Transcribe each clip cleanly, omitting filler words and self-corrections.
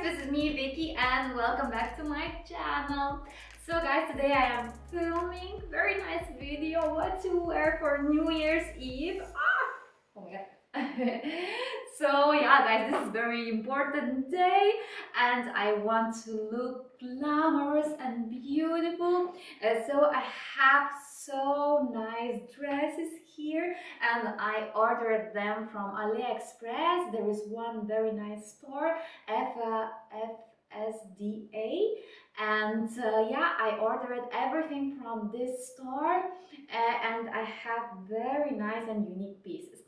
This is me, Vicky, and welcome back to my channel. So guys, today I am filming very nice video what to wear for New Year's Eve. Oh my god. So yeah guys, this is very important day and I want to look glamorous and beautiful. So I have so nice dresses here and I ordered them from AliExpress. There is one very nice store, FSDA, and yeah, I ordered everything from this store and I have very nice and unique pieces.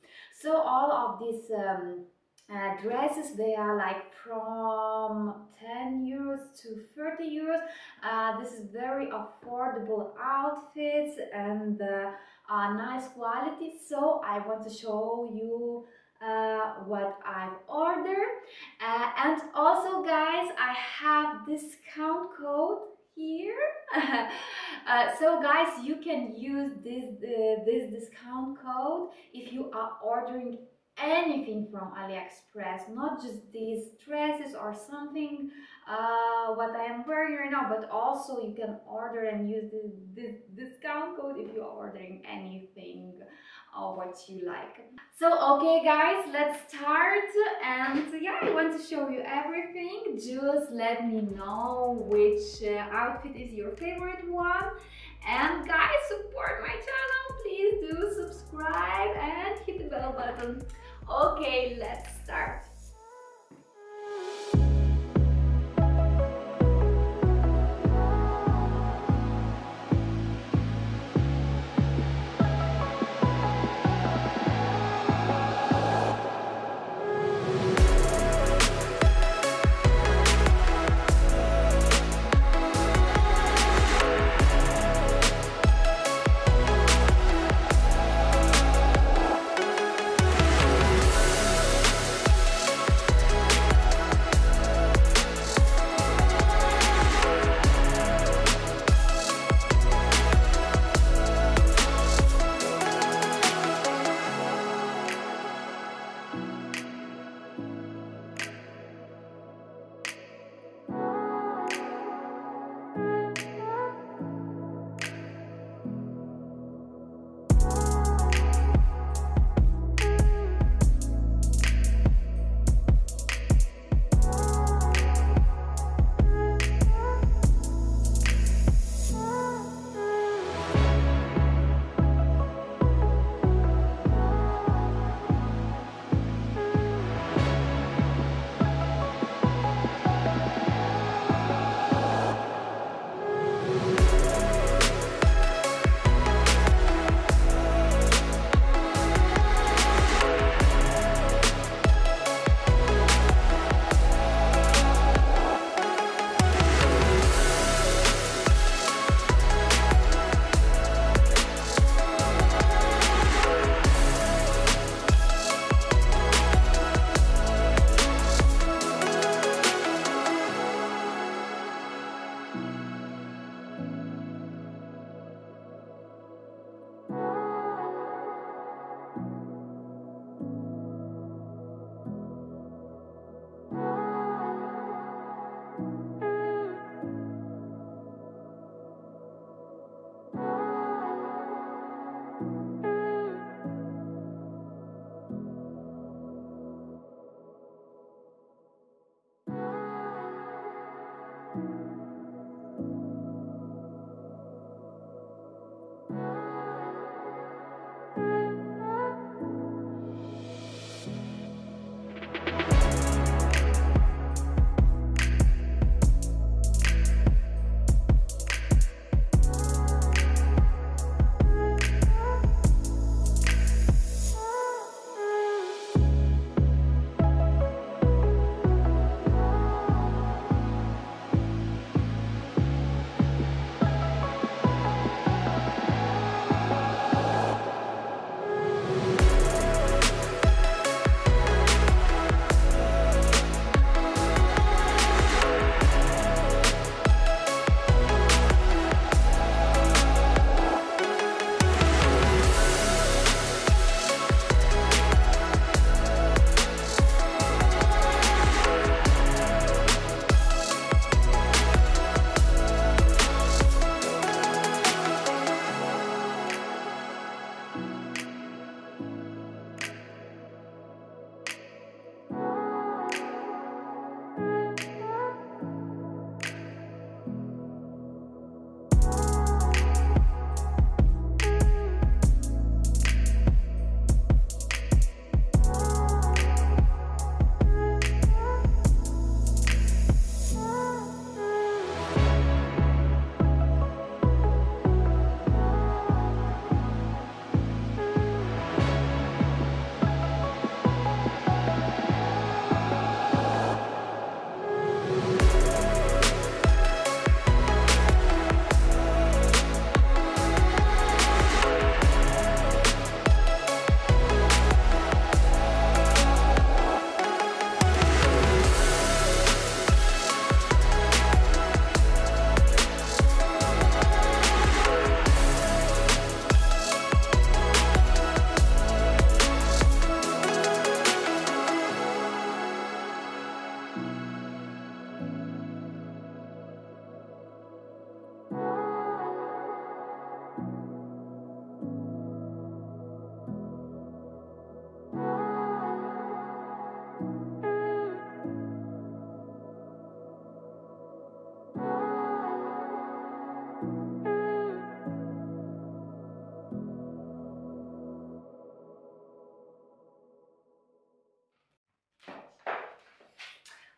So all of these dresses, they are like from 10 euros to 30 euros. This is very affordable outfits and nice quality. So I want to show you what I've ordered. And also guys, I have discount code here. So guys, you can use this discount code if you are ordering anything from AliExpress, not just these dresses or something what I am wearing right now, but also you can order and use this discount code if you are ordering anything or what you like. So okay guys, let's start, and yeah, I want to show you everything. Just let me know which outfit is your favorite one, and guys, support my channel, please do subscribe and hit the bell button. Okay, let's start.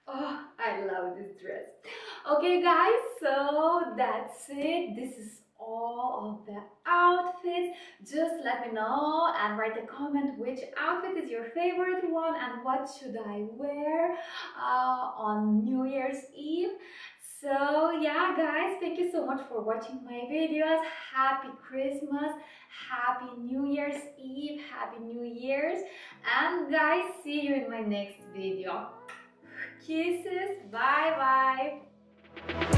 Oh, I love this dress. Okay guys, so that's it. This is all of the outfits. Just let me know and write a comment which outfit is your favorite one and what should I wear on New Year's Eve. So yeah guys, thank you so much for watching my videos. Happy Christmas, Happy New Year's Eve, Happy New Year's, and guys, see you in my next video. Kisses, bye bye.